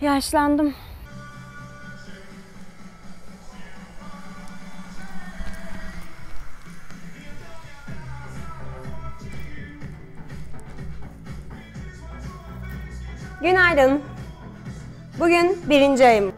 Yaşlandım. Günaydın. Bugün 1. ayım.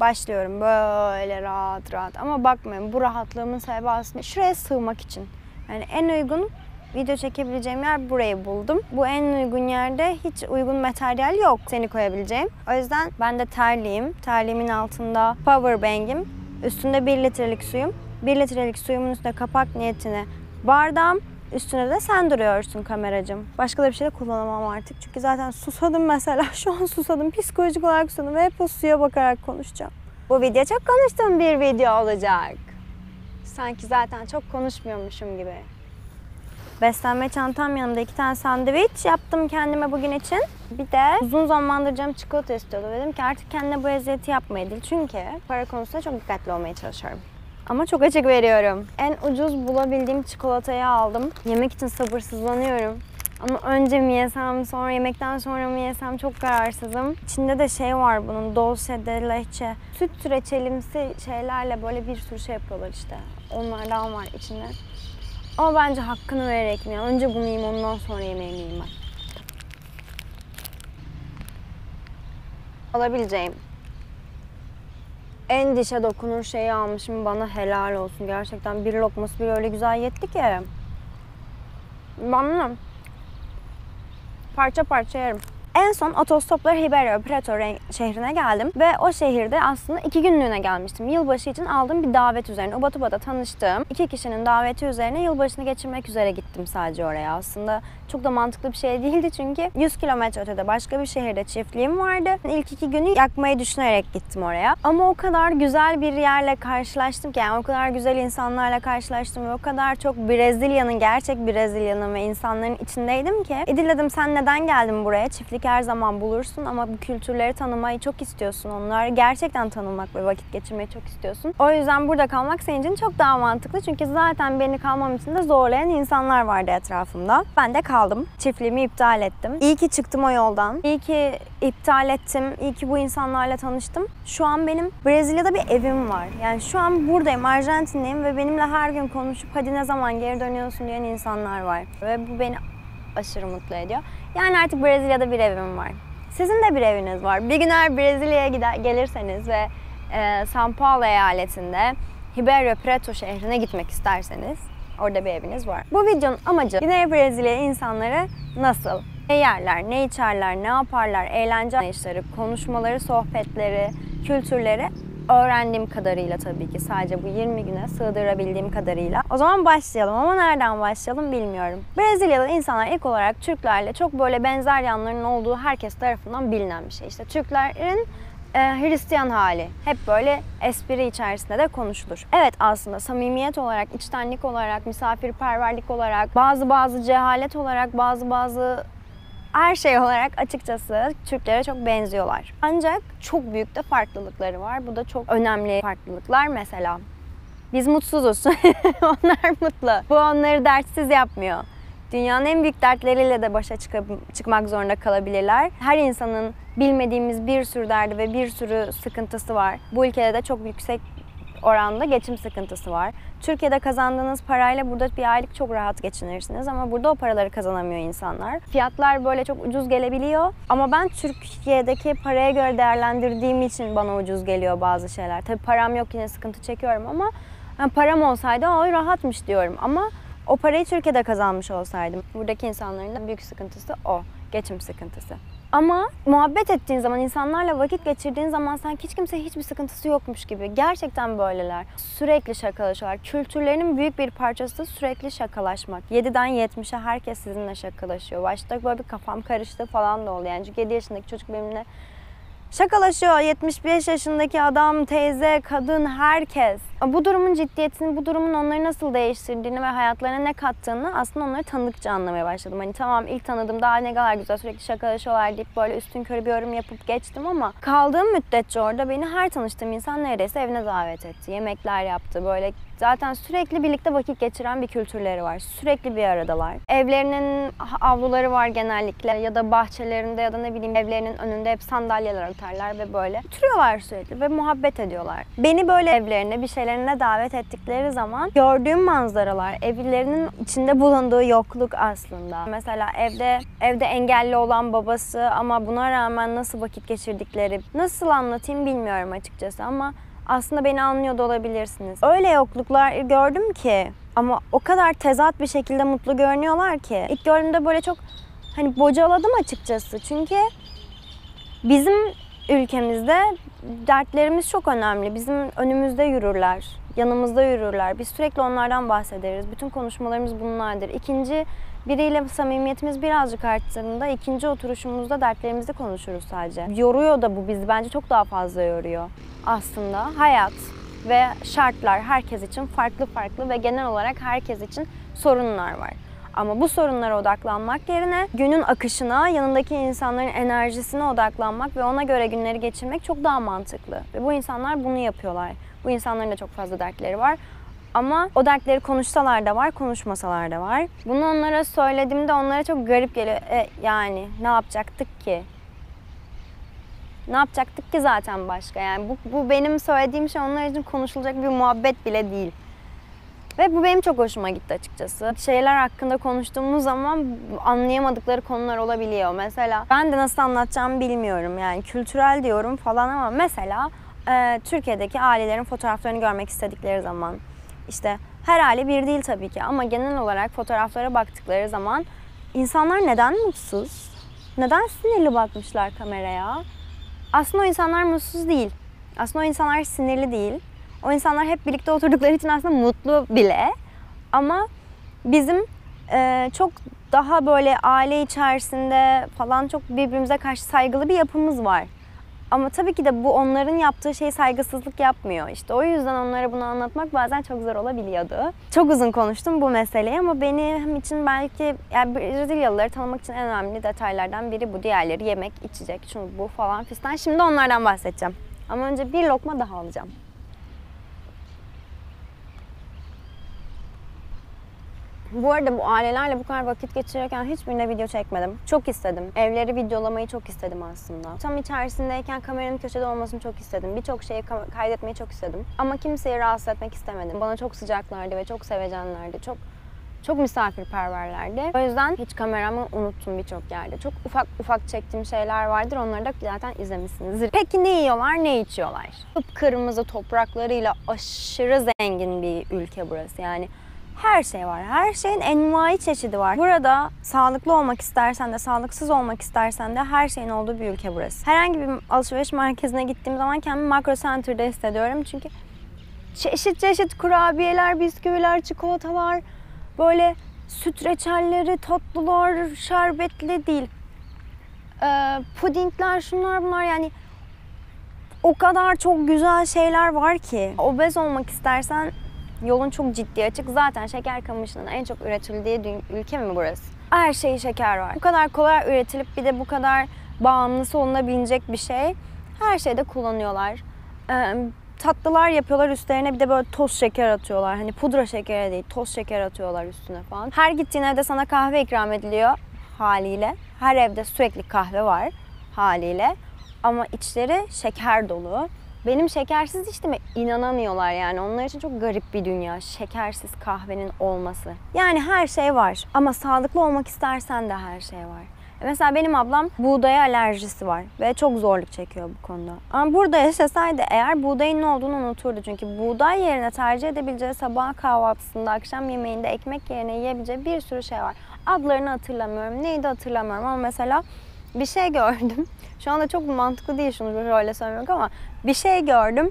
Başlıyorum böyle rahat rahat ama bakmayın, bu rahatlığımın sebebi aslında şuraya sığmak için. Yani en uygun video çekebileceğim yer burayı buldum. Bu en uygun yerde hiç uygun materyal yok seni koyabileceğim. O yüzden ben de terliyim. Terliğimin altında power bank'im. Üstünde 1 litrelik suyum. 1 litrelik suyumun üstünde kapak niyetine bardağım. Üstüne de sen duruyorsun kameracığım. Başka da bir şey de kullanamam artık. Çünkü zaten susadım mesela. Şu an susadım. Psikolojik olarak susadım. Ve hep o suya bakarak konuşacağım. Bu video çok konuştuğum bir video olacak. Sanki zaten çok konuşmuyormuşum gibi. Beslenme çantam yanımda, 2 tane sandviç yaptım kendime bugün için. Bir de uzun zamandır canım çikolata istiyordu. Dedim ki artık kendine bu eziyeti yapmayalım. Çünkü para konusunda çok dikkatli olmaya çalışıyorum. Ama çok açık veriyorum. En ucuz bulabildiğim çikolatayı aldım. Yemek için sabırsızlanıyorum. Ama önce mi yesem, sonra yemekten sonra mı yesem çok kararsızım. İçinde de şey var bunun, dulce de leche. Süt reçelimsi şeylerle böyle bir sürü şey yapıyorlar işte. Onlardan var içinde. Ama bence hakkını vererek mi? Önce bunu yiyeyim, ondan sonra yemeğimi yiyeyim ben. Alabileceğim en dişe dokunur şeyi almışım, bana helal olsun. Gerçekten bir lokması bile öyle güzel yetti ki. Ben bunu parça parça yerim. En son otostopla Ribeirão Preto şehrine geldim. Ve o şehirde aslında 2 günlüğüne gelmiştim. Yılbaşı için aldığım bir davet üzerine. Ubatuba'da tanıştığım 2 kişinin daveti üzerine yılbaşını geçirmek üzere gittim sadece oraya aslında. Çok da mantıklı bir şey değildi çünkü 100 kilometre ötede başka bir şehirde çiftliğim vardı. İlk 2 günü yakmayı düşünerek gittim oraya. Ama o kadar güzel bir yerle karşılaştım ki, yani o kadar güzel insanlarla karşılaştım ve o kadar çok Brezilya'nın, gerçek Brezilya'nın ve insanların içindeydim ki. İdil dedim, sen neden geldin buraya? Çiftlik her zaman bulursun ama bu kültürleri tanımayı çok istiyorsun. Onları gerçekten tanımak ve vakit geçirmeyi çok istiyorsun. O yüzden burada kalmak senin için çok daha mantıklı. Çünkü zaten beni kalmam için de zorlayan insanlar vardı etrafımda. Ben de kaldım. Çiftliğimi iptal ettim. İyi ki çıktım o yoldan. İyi ki iptal ettim. İyi ki bu insanlarla tanıştım. Şu an benim Brezilya'da bir evim var. Yani şu an buradayım, Arjantin'deyim ve benimle her gün konuşup hadi ne zaman geri dönüyorsun diyen insanlar var. Ve bu beni aşırı mutlu ediyor. Yani artık Brezilya'da bir evim var. Sizin de bir eviniz var. Bir gün eğer Brezilya'ya gelirseniz ve São Paulo eyaletinde Ribeirão Preto şehrine gitmek isterseniz orada bir eviniz var. Bu videonun amacı Güney Brezilya insanları nasıl? Ne yerler, ne içerler, ne yaparlar, eğlence anlayışları, konuşmaları, sohbetleri, kültürleri öğrendiğim kadarıyla tabii ki. Sadece bu 20 güne sığdırabildiğim kadarıyla. O zaman başlayalım ama nereden başlayalım bilmiyorum. Brezilyalı insanlar ilk olarak Türklerle çok böyle benzer yanlarının olduğu herkes tarafından bilinen bir şey. İşte Türklerin Hristiyan hali. Hep böyle espri içerisinde de konuşulur. Evet, aslında samimiyet olarak, içtenlik olarak, misafirperverlik olarak, bazı cehalet olarak, bazı her şey olarak açıkçası Türklere çok benziyorlar. Ancak çok büyük de farklılıkları var. Bu da çok önemli farklılıklar. Mesela biz mutsuzuz. Onlar mutlu. Bu onları dertsiz yapmıyor. Dünyanın en büyük dertleriyle de başa çıkmak zorunda kalabilirler. Her insanın bilmediğimiz bir sürü derdi ve bir sürü sıkıntısı var. Bu ülkede de çok yüksek oranda geçim sıkıntısı var. Türkiye'de kazandığınız parayla burada bir aylık çok rahat geçinirsiniz ama burada o paraları kazanamıyor insanlar. Fiyatlar böyle çok ucuz gelebiliyor ama ben Türkiye'deki paraya göre değerlendirdiğim için bana ucuz geliyor bazı şeyler. Tabii param yok, yine sıkıntı çekiyorum ama yani param olsaydı o rahatmış diyorum ama o parayı Türkiye'de kazanmış olsaydım. Buradaki insanların da büyük sıkıntısı o, geçim sıkıntısı. Ama muhabbet ettiğin zaman, insanlarla vakit geçirdiğin zaman sanki hiç kimseye hiçbir sıkıntısı yokmuş gibi. Gerçekten böyleler. Sürekli şakalaşıyorlar. Kültürlerinin büyük bir parçası da sürekli şakalaşmak. 7'den 70'e herkes sizinle şakalaşıyor. Başta böyle bir kafam karıştı falan da oldu. Yani çünkü 7 yaşındaki çocuk benimle şakalaşıyor. 75 yaşındaki adam, teyze, kadın, herkes. Bu durumun ciddiyetini, bu durumun onları nasıl değiştirdiğini ve hayatlarına ne kattığını aslında onları tanıdıkça anlamaya başladım. Hani tamam, ilk tanıdığım daha ne kadar güzel, sürekli şakalaşıyorlar deyip böyle üstünkörü bir yorum yapıp geçtim ama kaldığım müddetçe orada beni her tanıştığım insan neredeyse evine davet etti. Yemekler yaptı, böyle Zaten sürekli birlikte vakit geçiren bir kültürleri var. Sürekli bir aradalar. Evlerinin avluları var genellikle ya da bahçelerinde ya da ne bileyim evlerinin önünde hep sandalyeler atarlar ve böyle oturuyorlar sürekli ve muhabbet ediyorlar. Beni böyle evlerine, bir şeylerine davet ettikleri zaman gördüğüm manzaralar, evlerinin içinde bulunduğu yokluk aslında. Mesela evde engelli olan babası ama buna rağmen nasıl vakit geçirdikleri, nasıl anlatayım bilmiyorum açıkçası ama aslında beni anlıyor da olabilirsiniz. Öyle yokluklar gördüm ki ama o kadar tezat bir şekilde mutlu görünüyorlar ki. İlk gördüğümde böyle çok hani bocaladım açıkçası. Çünkü bizim ülkemizde dertlerimiz çok önemli. Bizim önümüzde yürürler, yanımızda yürürler. Biz sürekli onlardan bahsederiz. Bütün konuşmalarımız bunlardır. İkinci biriyle samimiyetimiz birazcık arttığında ikinci oturuşumuzda dertlerimizi konuşuruz sadece. Yoruyor da bu bizi. Bence çok daha fazla yoruyor aslında. Hayat ve şartlar herkes için farklı farklı ve genel olarak herkes için sorunlar var. Ama bu sorunlara odaklanmak yerine günün akışına, yanındaki insanların enerjisine odaklanmak ve ona göre günleri geçirmek çok daha mantıklı. Ve bu insanlar bunu yapıyorlar. Bu insanların da çok fazla dertleri var. Ama o dertleri konuşsalar da var, konuşmasalar da var. Bunu onlara söylediğimde onlara çok garip geliyor. Yani ne yapacaktık ki? Ne yapacaktık ki zaten başka? Yani bu benim söylediğim şey onlar için konuşulacak bir muhabbet bile değil. Ve bu benim çok hoşuma gitti açıkçası. Şeyler hakkında konuştuğumuz zaman anlayamadıkları konular olabiliyor. Mesela ben de nasıl anlatacağımı bilmiyorum. Yani kültürel diyorum falan ama mesela Türkiye'deki ailelerin fotoğraflarını görmek istedikleri zaman işte her aile bir değil tabii ki ama genel olarak fotoğraflara baktıkları zaman insanlar neden mutsuz? Neden sinirli bakmışlar kameraya? Aslında o insanlar mutsuz değil. Aslında o insanlar sinirli değil. O insanlar hep birlikte oturdukları için aslında mutlu bile. Ama bizim çok daha böyle aile içerisinde falan çok birbirimize karşı saygılı bir yapımız var. Ama tabii ki de bu onların yaptığı şey saygısızlık yapmıyor. İşte o yüzden onlara bunu anlatmak bazen çok zor olabiliyordu. Çok uzun konuştum bu meseleyi ama benim için belki yani Brezilyalıları tanımak için en önemli detaylardan biri bu. Diğerleri yemek, içecek, çünkü bu falan fistan. Şimdi onlardan bahsedeceğim. Ama önce bir lokma daha alacağım. Bu arada bu ailelerle bu kadar vakit geçirirken hiçbirine video çekmedim. Çok istedim. Evleri videolamayı çok istedim aslında. Tam içerisindeyken kameranın köşede olmasını çok istedim. Birçok şeyi kaydetmeyi çok istedim. Ama kimseyi rahatsız etmek istemedim. Bana çok sıcaklardı ve çok sevecenlerdi. Çok misafirperverlerdi. O yüzden hiç kameramı unuttum birçok yerde. Çok ufak ufak çektiğim şeyler vardır. Onları da zaten izlemişsinizdir. Peki ne yiyorlar, ne içiyorlar? Kıpkırmızı topraklarıyla aşırı zengin bir ülke burası. Yani her şey var. Her şeyin envai çeşidi var. Burada sağlıklı olmak istersen de, sağlıksız olmak istersen de her şeyin olduğu bir ülke burası. Herhangi bir alışveriş merkezine gittiğim zaman kendimi Makro Center'da hissediyorum. Çünkü çeşit çeşit kurabiyeler, bisküviler, çikolatalar, böyle süt reçelleri, tatlılar, şerbetli değil. Pudingler, şunlar bunlar yani. O kadar çok güzel şeyler var ki. Obez olmak istersen yolun çok ciddi açık. Zaten şeker kamışının en çok üretildiği ülke mi burası? Her şeyi şeker var. Bu kadar kolay üretilip bir de bu kadar bağımlısı olunabilecek bir şey. Her şeyde kullanıyorlar. Tatlılar yapıyorlar, üstlerine bir de böyle toz şeker atıyorlar. Hani pudra şekeri değil, toz şeker atıyorlar üstüne falan. Her gittiğin evde sana kahve ikram ediliyor haliyle. Her evde sürekli kahve var haliyle. Ama içleri şeker dolu. Benim şekersiz içtiğime inanamıyorlar yani. Onlar için çok garip bir dünya. Şekersiz kahvenin olması. Yani her şey var. Ama sağlıklı olmak istersen de her şey var. Mesela benim ablam buğdaya alerjisi var. Ve çok zorluk çekiyor bu konuda. Ama burada yaşasaydı eğer buğdayın ne olduğunu unuturdu. Çünkü buğday yerine tercih edebileceği sabah kahvaltısında, akşam yemeğinde, ekmek yerine yiyebileceği bir sürü şey var. Adlarını hatırlamıyorum. Neydi hatırlamıyorum ama mesela bir şey gördüm. Şu anda çok mantıklı değil şunu öyle söylemek ama bir şey gördüm.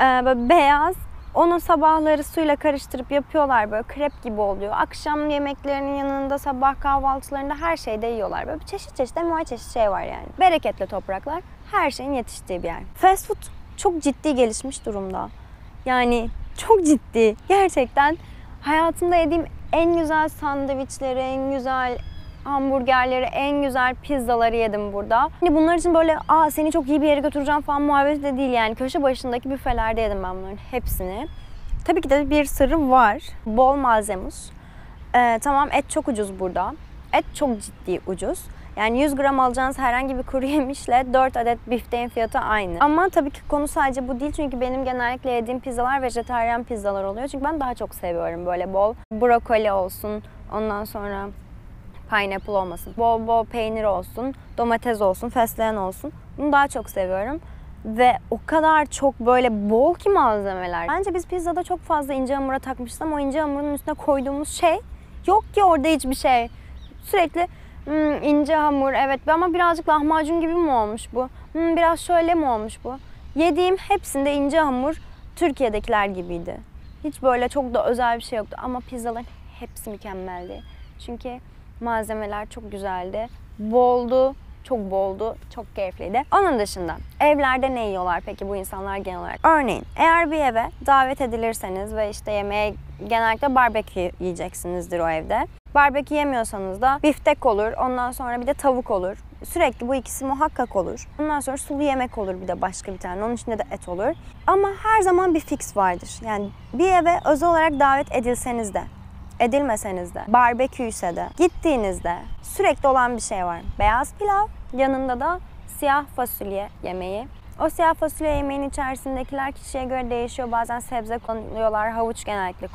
Böyle beyaz. Onu sabahları suyla karıştırıp yapıyorlar böyle krep gibi oluyor. Akşam yemeklerinin yanında, sabah kahvaltılarında her şeyde yiyorlar. Böyle çeşit çeşit envai çeşit şey var yani. Bereketli topraklar, her şeyin yetiştiği bir yer. Fast food çok ciddi gelişmiş durumda. Yani çok ciddi. Gerçekten hayatımda yediğim en güzel sandviçleri, en güzel hamburgerleri, en güzel pizzaları yedim burada. Hani bunlar için böyle seni çok iyi bir yere götüreceğim falan muhabbeti de değil yani. Köşe başındaki büfelerde yedim ben bunların hepsini. Tabii ki de bir sırrı var. Bol malzemiz. Tamam, et çok ucuz burada. Et çok ciddi ucuz. Yani 100 gram alacağınız herhangi bir kuru yemişle 4 adet bifteğin fiyatı aynı. Ama tabii ki konu sadece bu değil. Çünkü benim genellikle yediğim pizzalar vejetaryen pizzalar oluyor. Çünkü ben daha çok seviyorum böyle bol brokoli olsun. Ondan sonra pineapple olmasın. Bol bol peynir olsun. Domates olsun. Fesleğen olsun. Bunu daha çok seviyorum. Ve o kadar çok böyle bol ki malzemeler. Bence biz pizzada çok fazla ince hamura takmışız ama o ince hamurun üstüne koyduğumuz şey yok ki orada hiçbir şey. Sürekli ince hamur, evet ama birazcık lahmacun gibi mi olmuş bu? Biraz şöyle mi olmuş bu? Yediğim hepsinde ince hamur Türkiye'dekiler gibiydi. Hiç böyle çok da özel bir şey yoktu ama pizzaların hepsi mükemmeldi. Çünkü malzemeler çok güzeldi, boldu. Çok boldu, çok keyifliydi. Onun dışında evlerde ne yiyorlar peki bu insanlar genel olarak? Örneğin eğer bir eve davet edilirseniz ve işte yemeğe genellikle barbekü yiyeceksinizdir o evde. Barbekü yemiyorsanız da biftek olur, ondan sonra bir de tavuk olur. Sürekli bu ikisi muhakkak olur. Ondan sonra sulu yemek olur bir de başka bir tane. Onun içinde de et olur. Ama her zaman bir fix vardır. Yani bir eve özel olarak davet edilseniz de, edilmeseniz de, barbeküyse de, gittiğinizde sürekli olan bir şey var. Beyaz pilav, yanında da siyah fasulye yemeği. O siyah fasulye yemeğinin içerisindekiler kişiye göre değişiyor. Bazen sebze kullanıyorlar, havuç genellikle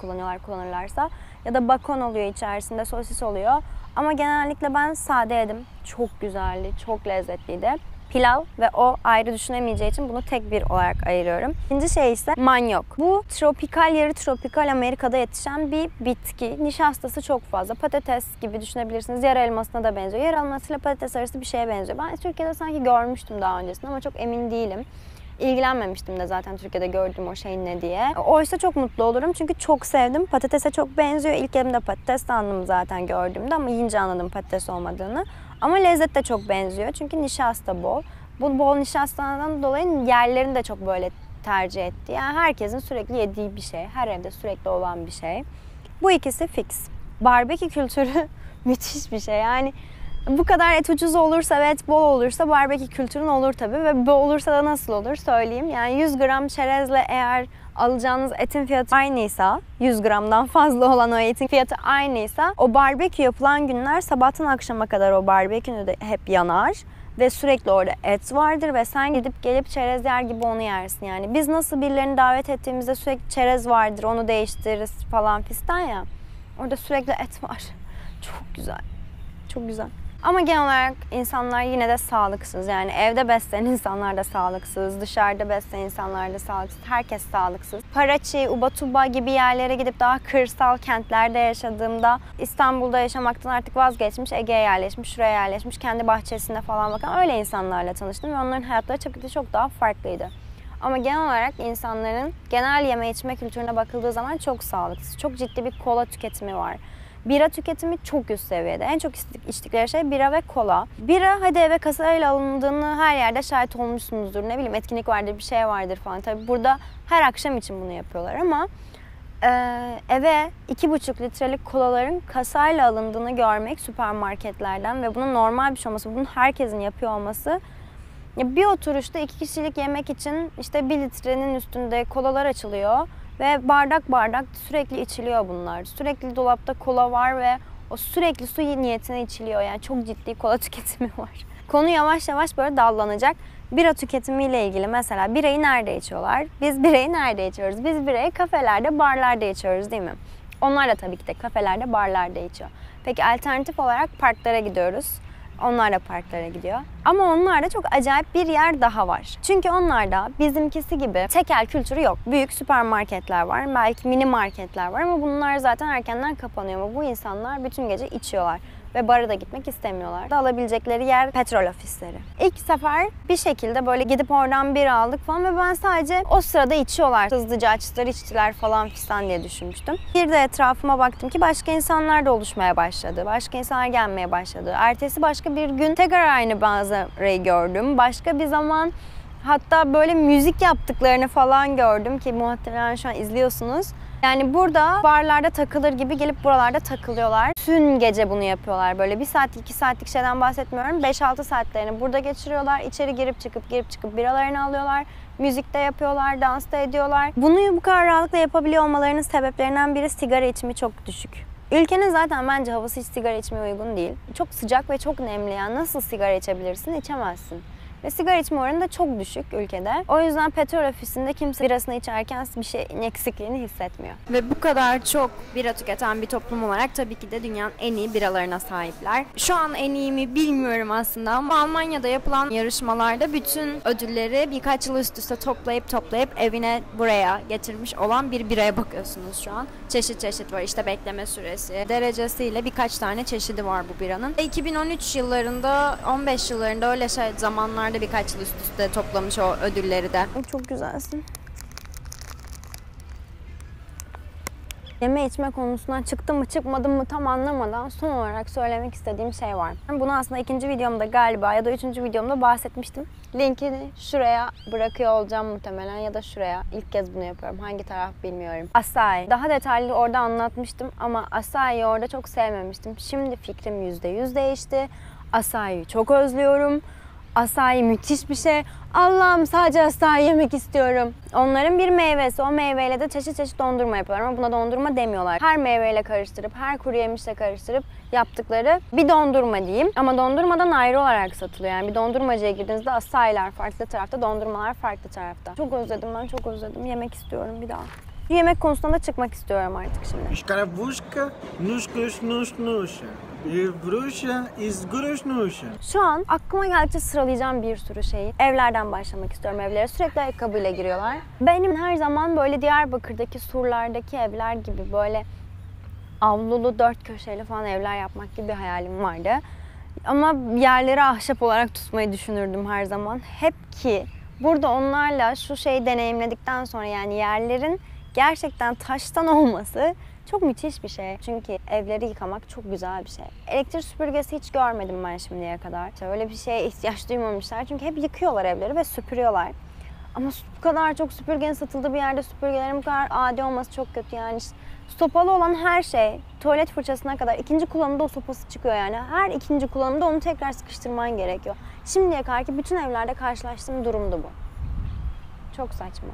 kullanırlarsa. Ya da bacon oluyor içerisinde, sosis oluyor. Ama genellikle ben sade yedim. Çok güzeldi, çok lezzetliydi. Pilav ve o ayrı düşünemeyeceği için bunu tek bir olarak ayırıyorum. İkinci şey ise manyok. Bu tropikal, yarı tropikal Amerika'da yetişen bir bitki. Nişastası çok fazla. Patates gibi düşünebilirsiniz. Yer elmasına da benziyor. Yer elmasıyla patates arası bir şeye benziyor. Ben Türkiye'de sanki görmüştüm daha öncesinde ama çok emin değilim. İlgilenmemiştim de zaten Türkiye'de gördüğüm o şeyin ne diye. Oysa çok mutlu olurum çünkü çok sevdim. Patatese çok benziyor. İlk elimde patates sandım zaten gördüğümde ama yiyince anladım patates olmadığını. Ama lezzet de çok benziyor çünkü nişasta bol. Bu bol nişastadan dolayı yerlerini de çok böyle tercih etti. Yani herkesin sürekli yediği bir şey. Her evde sürekli olan bir şey. Bu ikisi fix. Barbekü kültürü müthiş bir şey. Yani bu kadar et ucuz olursa ve et bol olursa barbekü kültürün olur tabii. Ve bol olursa da nasıl olur söyleyeyim. Yani 100 gram çerezle eğer alacağınız etin fiyatı aynıysa, 100 gramdan fazla olan o etin fiyatı aynıysa, o barbekü yapılan günler sabahtan akşama kadar o barbekünü de hep yanar ve sürekli orada et vardır ve sen gidip gelip çerez yer gibi onu yersin yani. Biz nasıl birilerini davet ettiğimizde sürekli çerez vardır, onu değiştiririz falan fistan ya. Orada sürekli et var. Çok güzel. Çok güzel. Ama genel olarak insanlar yine de sağlıksız. Yani evde beslenen insanlar da sağlıksız, dışarıda beslenen insanlar da sağlıksız, herkes sağlıksız. Parachi, Ubatuba gibi yerlere gidip daha kırsal kentlerde yaşadığımda İstanbul'da yaşamaktan artık vazgeçmiş, Ege'ye yerleşmiş, şuraya yerleşmiş, kendi bahçesinde falan bakan öyle insanlarla tanıştım ve onların hayatları çok daha farklıydı. Ama genel olarak insanların genel yeme içme kültürüne bakıldığı zaman çok sağlıksız, çok ciddi bir kola tüketimi var. Bira tüketimi çok üst seviyede. En çok içtikleri şey bira ve kola. Bira hadi eve kasayla alındığını her yerde şahit olmuşsunuzdur. Ne bileyim etkinlik vardır, bir şey vardır falan. Tabii burada her akşam için bunu yapıyorlar ama eve 2,5 litrelik kolaların kasayla alındığını görmek süpermarketlerden ve bunun normal bir şey olması, bunun herkesin yapıyor olması. Bir oturuşta 2 kişilik yemek için işte 1 litrenin üstünde kolalar açılıyor. Ve bardak bardak sürekli içiliyor bunlar. Sürekli dolapta kola var ve o sürekli su niyetine içiliyor. Yani çok ciddi kola tüketimi var. Konu yavaş yavaş böyle dallanacak. Bira tüketimiyle ilgili mesela birayı nerede içiyorlar? Biz birayı nerede içiyoruz? Biz birayı kafelerde, barlarda içiyoruz değil mi? Onlar da tabii ki de kafelerde, barlarda içiyor. Peki alternatif olarak parklara gidiyoruz. Onlar da parklara gidiyor. Ama onlarda çok acayip bir yer daha var. Çünkü onlarda bizimkisi gibi tekel kültürü yok. Büyük süpermarketler var, belki mini marketler var ama bunlar zaten erkenden kapanıyor. Ama bu insanlar bütün gece içiyorlar ve bara da gitmek istemiyorlar. Alabilecekleri yer petrol ofisleri. İlk sefer bir şekilde böyle gidip oradan biri aldık falan ve ben sadece o sırada içiyorlar. Hızlıca açtılar, içtiler falan fistan diye düşünmüştüm. Bir de etrafıma baktım ki başka insanlar da oluşmaya başladı. Başka insanlar gelmeye başladı. Ertesi başka bir gün tekrar aynı manzarayı gördüm. Başka bir zaman hatta böyle müzik yaptıklarını falan gördüm ki muhtemelen şu an izliyorsunuz. Yani burada barlarda takılır gibi gelip buralarda takılıyorlar. Tüm gece bunu yapıyorlar. Böyle 1 saatlik 2 saatlik şeyden bahsetmiyorum. 5-6 saatlerini burada geçiriyorlar. İçeri girip çıkıp girip çıkıp biralarını alıyorlar. Müzik de yapıyorlar, dans da ediyorlar. Bunu bu kadar rahatlıkla yapabiliyor olmalarının sebeplerinden biri sigara içimi çok düşük. Ülkenin zaten bence havası hiç sigara içmeye uygun değil. Çok sıcak ve çok nemli. Yani nasıl sigara içebilirsin? İçemezsin. Ve sigara içme oranı da çok düşük ülkede. O yüzden petrol ofisinde kimse birasını içerken bir şeyin eksikliğini hissetmiyor. Ve bu kadar çok bira tüketen bir toplum olarak tabii ki de dünyanın en iyi biralarına sahipler. Şu an en iyi mi bilmiyorum aslında ama Almanya'da yapılan yarışmalarda bütün ödülleri birkaç yıl üst üste toplayıp evine buraya getirmiş olan bir biraya bakıyorsunuz şu an. Çeşit çeşit var, işte bekleme süresi, derecesiyle birkaç tane çeşidi var bu biranın. 2013 yıllarında, 15 yıllarında öyle şey zamanlar birkaç yıl üst üste toplamış o ödülleri de. Çok güzelsin. Yeme içme konusundan çıktım mı çıkmadım mı tam anlamadan son olarak söylemek istediğim şey var. Bunu aslında 2. videomda galiba ya da 3. videomda bahsetmiştim. Linkini şuraya bırakıyor olacağım muhtemelen ya da şuraya. İlk kez bunu yapıyorum. Hangi taraf bilmiyorum. Açaí. Daha detaylı orada anlatmıştım ama açai'yi orada çok sevmemiştim. Şimdi fikrim %100 değişti. Açai'yi çok özlüyorum. Açai müthiş bir şey. Allah'ım sadece açai yemek istiyorum. Onların bir meyvesi. O meyveyle de çeşit çeşit dondurma yapıyorlar ama buna dondurma demiyorlar. Her meyveyle karıştırıp, her kuru yemişle karıştırıp yaptıkları bir dondurma diyeyim. Ama dondurmadan ayrı olarak satılıyor. Yani bir dondurmacıya girdiğinizde açai'ler farklı tarafta, dondurmalar farklı tarafta. Çok özledim ben, çok özledim. Yemek istiyorum bir daha. Yemek konusunda da çıkmak istiyorum artık şimdi. Şkaravuşka, nuşkuş nuş nuş. Şu an aklıma geldikçe sıralayacağım bir sürü şeyi. Evlerden başlamak istiyorum. Evlere sürekli ayakkabıyla giriyorlar. Benim her zaman böyle Diyarbakır'daki surlardaki evler gibi böyle avlulu, 4 köşeli falan evler yapmak gibi bir hayalim vardı. Ama yerleri ahşap olarak tutmayı düşünürdüm her zaman. Hep ki burada onlarla şu şeyi deneyimledikten sonra yani yerlerin gerçekten taştan olması çok müthiş bir şey. Çünkü evleri yıkamak çok güzel bir şey. Elektrik süpürgesi hiç görmedim ben şimdiye kadar. İşte öyle bir şeye ihtiyaç duymamışlar. Çünkü hep yıkıyorlar evleri ve süpürüyorlar. Ama bu kadar çok süpürgenin satıldığı bir yerde süpürgelerin bu kadar adi olması çok kötü. Yani işte sopalı olan her şey, tuvalet fırçasına kadar 2. kullanımda o sopası çıkıyor yani. Her 2. kullanımda onu tekrar sıkıştırman gerekiyor. Şimdiye kadar ki bütün evlerde karşılaştığım durumdu bu. Çok saçma.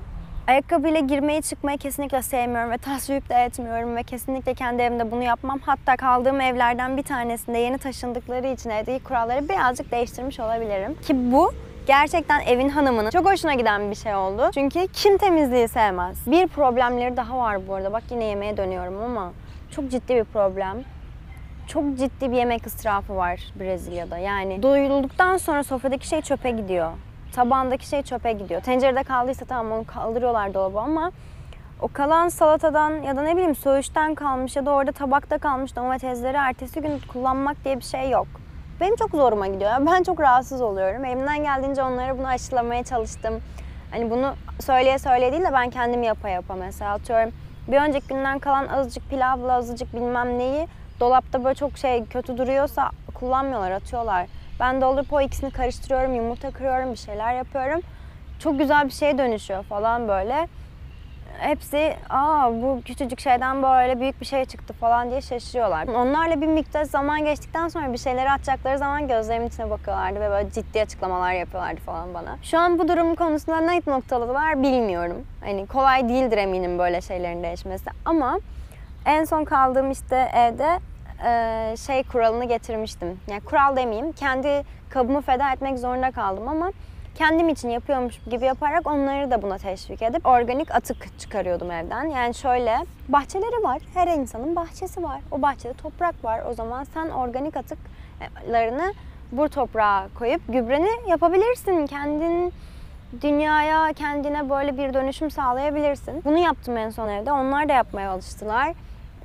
Ayakkabıyla girmeyi çıkmayı kesinlikle sevmiyorum ve tasvip de etmiyorum ve kesinlikle kendi evimde bunu yapmam. Hatta kaldığım evlerden bir tanesinde yeni taşındıkları için evdeki kuralları birazcık değiştirmiş olabilirim. Ki bu gerçekten evin hanımının çok hoşuna giden bir şey oldu. Çünkü kim temizliği sevmez? Bir problemleri daha var bu arada. Bak yine yemeğe dönüyorum ama çok ciddi bir problem. Çok ciddi bir yemek israfı var Brezilya'da. Yani doyulduktan sonra sofradaki şey çöpe gidiyor. Tabandaki şey çöpe gidiyor. Tencerede kaldıysa tamam onu kaldırıyorlar dolaba ama o kalan salatadan ya da ne bileyim söğüşten kalmış ya da orada tabakta kalmış domatesleri ertesi gün kullanmak diye bir şey yok. Benim çok zoruma gidiyor. Ben çok rahatsız oluyorum. Elimden geldiğince onlara bunu aşılamaya çalıştım. Hani bunu söyleye değil de ben kendim yapa mesela atıyorum. Bir önceki günden kalan azıcık pilavla azıcık bilmem neyi dolapta böyle çok şey kötü duruyorsa kullanmıyorlar, atıyorlar. Ben doldurup o ikisini karıştırıyorum, yumurta kırıyorum, bir şeyler yapıyorum. Çok güzel bir şeye dönüşüyor falan böyle. Hepsi bu küçücük şeyden böyle büyük bir şey çıktı falan diye şaşırıyorlar. Onlarla bir miktar zaman geçtikten sonra bir şeyleri atacakları zaman gözlerimin içine bakıyorlardı ve böyle ciddi açıklamalar yapıyorlardı falan bana. Şu an bu durum konusunda ne noktalar bilmiyorum. Hani kolay değildir eminim böyle şeylerin değişmesi ama en son kaldığım işte evde şey kuralını getirmiştim. Yani kural demeyeyim. Kendi kabımı feda etmek zorunda kaldım ama kendim için yapıyormuş gibi yaparak onları da buna teşvik edip organik atık çıkarıyordum evden. Yani şöyle bahçeleri var. Her insanın bahçesi var. O bahçede toprak var. O zaman sen organik atıklarını bu toprağa koyup gübreni yapabilirsin. Kendin dünyaya, kendine böyle bir dönüşüm sağlayabilirsin. Bunu yaptım en son evde. Onlar da yapmaya alıştılar.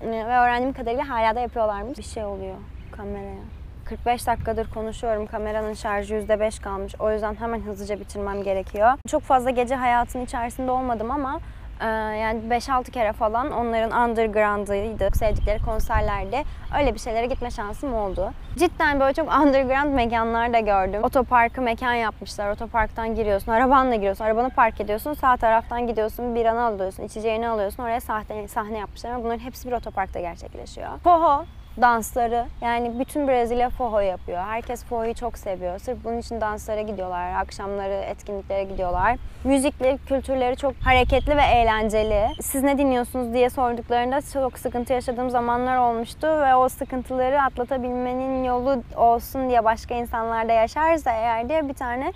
Ve öğrendiğim kadarıyla hala da yapıyorlarmış. Bir şey oluyor kameraya. 45 dakikadır konuşuyorum. Kameranın şarjı %5 kalmış. O yüzden hemen hızlıca bitirmem gerekiyor. Çok fazla gece hayatının içerisinde olmadım ama Yani 5-6 kere falan onların underground'ıydı. Sevdikleri konserlerde öyle bir şeylere gitme şansım oldu. Cidden böyle çok underground mekanlar da gördüm. Otoparkı mekan yapmışlar. Otoparktan giriyorsun, arabanla giriyorsun, arabanı park ediyorsun. Sağ taraftan gidiyorsun, biranı alıyorsun, içeceğini alıyorsun. Oraya sahne yapmışlar ama bunların hepsi bir otoparkta gerçekleşiyor. Forró dansları, yani bütün Brezilya forró yapıyor. Herkes forróyu çok seviyor. Sırf bunun için danslara gidiyorlar, akşamları etkinliklere gidiyorlar. Müzikleri, kültürleri çok hareketli ve eğlenceli. Siz ne dinliyorsunuz diye sorduklarında çok sıkıntı yaşadığım zamanlar olmuştu ve o sıkıntıları atlatabilmenin yolu olsun diye başka insanlar da yaşarsa eğer diye bir tane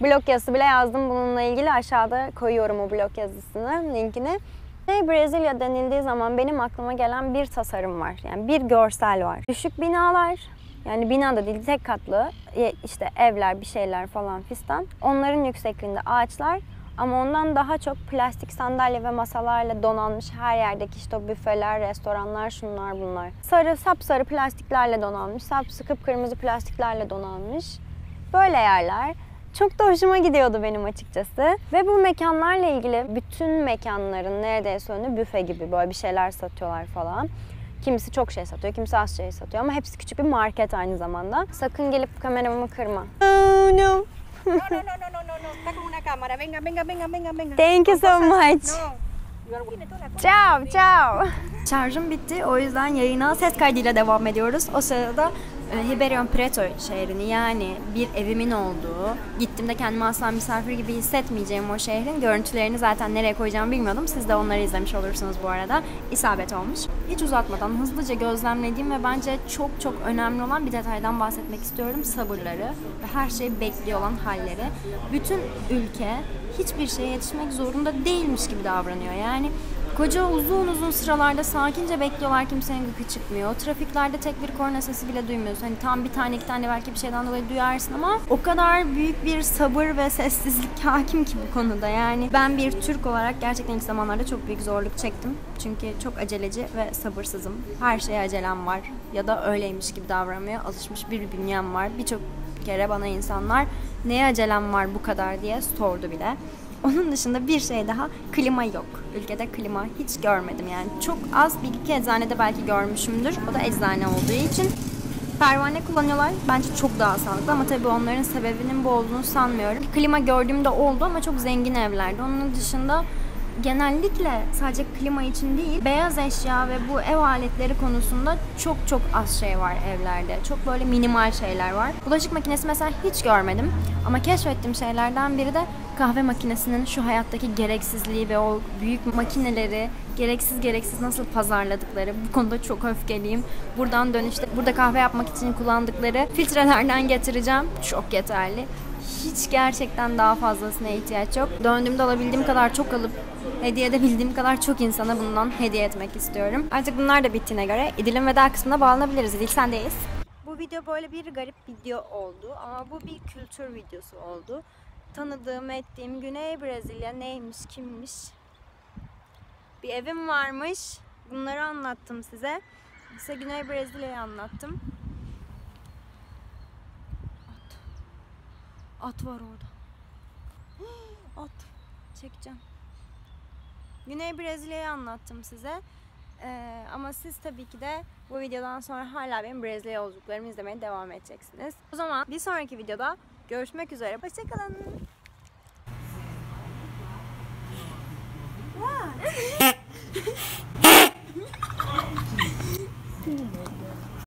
blog yazısı bile yazdım. Bununla ilgili aşağıda koyuyorum o blog yazısını, linkini. Güney Brezilya denildiği zaman benim aklıma gelen bir tasarım var. Yani bir görsel var. Düşük binalar, yani bina da değil, tek katlı işte evler, bir şeyler falan fistan. Onların yüksekliğinde ağaçlar ama ondan daha çok plastik sandalye ve masalarla donanmış her yerdeki işte o büfeler, restoranlar, şunlar bunlar. Sarı, sapsarı plastiklerle donanmış, kıpkırmızı plastiklerle donanmış böyle yerler. Çok da hoşuma gidiyordu benim açıkçası. Ve bu mekanlarla ilgili bütün mekanların neredeyse önü büfe gibi böyle bir şeyler satıyorlar falan. Kimisi çok şey satıyor, kimisi az şey satıyor ama hepsi küçük bir market aynı zamanda. Sakın gelip kameramı kırma. Oh no. Thank you so much. Ciao, ciao. Şarjım bitti, o yüzden yayına ses kaydıyla devam ediyoruz. O sırada Ribeirão Preto şehrini, yani bir evimin olduğu, gittiğimde kendimi asla misafir gibi hissetmeyeceğim o şehrin görüntülerini zaten nereye koyacağımı bilmiyordum. Siz de onları izlemiş olursunuz bu arada. İsabet olmuş. Hiç uzatmadan hızlıca gözlemlediğim ve bence çok çok önemli olan bir detaydan bahsetmek istiyorum. Sabırları ve her şeyi bekliyor olan halleri. Bütün ülke hiçbir şeye yetişmek zorunda değilmiş gibi davranıyor. Yani koca uzun sıralarda sakince bekliyorlar, kimsenin gıkı çıkmıyor. Trafiklerde tek bir korna sesi bile duymuyorsun. Hani tam bir tane iki tane belki bir şeyden dolayı duyarsın ama o kadar büyük bir sabır ve sessizlik hakim ki bu konuda. Yani ben bir Türk olarak gerçekten ilk zamanlarda çok büyük zorluk çektim. Çünkü çok aceleci ve sabırsızım. Her şeye acelem var ya da öyleymiş gibi davranmaya alışmış bir bünyem var. Birçok kere bana insanlar neye acelem var bu kadar diye sordu bile. Onun dışında bir şey daha, klima yok. Ülkede klima hiç görmedim yani. Çok az bir iki eczanede belki görmüşümdür. O da eczane olduğu için. Pervane kullanıyorlar. Bence çok daha sağlıklı ama tabii onların sebebinin bu olduğunu sanmıyorum. Klima gördüğümde oldu ama çok zengin evlerde. Onun dışında genellikle sadece klima için değil, beyaz eşya ve bu ev aletleri konusunda çok çok az şey var evlerde. Çok böyle minimal şeyler var. Bulaşık makinesi mesela hiç görmedim. Ama keşfettiğim şeylerden biri de kahve makinesinin şu hayattaki gereksizliği ve o büyük makineleri gereksiz nasıl pazarladıkları. Bu konuda çok öfkeliyim. Buradan dönüşte burada kahve yapmak için kullandıkları filtrelerden getireceğim. Çok yeterli. Hiç gerçekten daha fazlasına ihtiyaç yok. Döndüğümde alabildiğim kadar çok alıp hediye edebildiğim kadar çok insana bundan hediye etmek istiyorum. Artık bunlar da bittiğine göre İdil'in veda kısmına bağlanabiliriz. İdil sendeyiz. Bu video böyle bir garip video oldu ama bu bir kültür videosu oldu. Tanıdığım ettiğim Güney Brezilya neymiş, kimmiş, bir evim varmış, bunları anlattım size. Size Güney Brezilya'yı anlattım. At var orada. At. Çekeceğim. Güney Brezilya'yı anlattım size. Ama siz tabii ki de bu videodan sonra hala benim Brezilya yolculuklarımı izlemeye devam edeceksiniz. O zaman bir sonraki videoda görüşmek üzere. Hoşçakalın.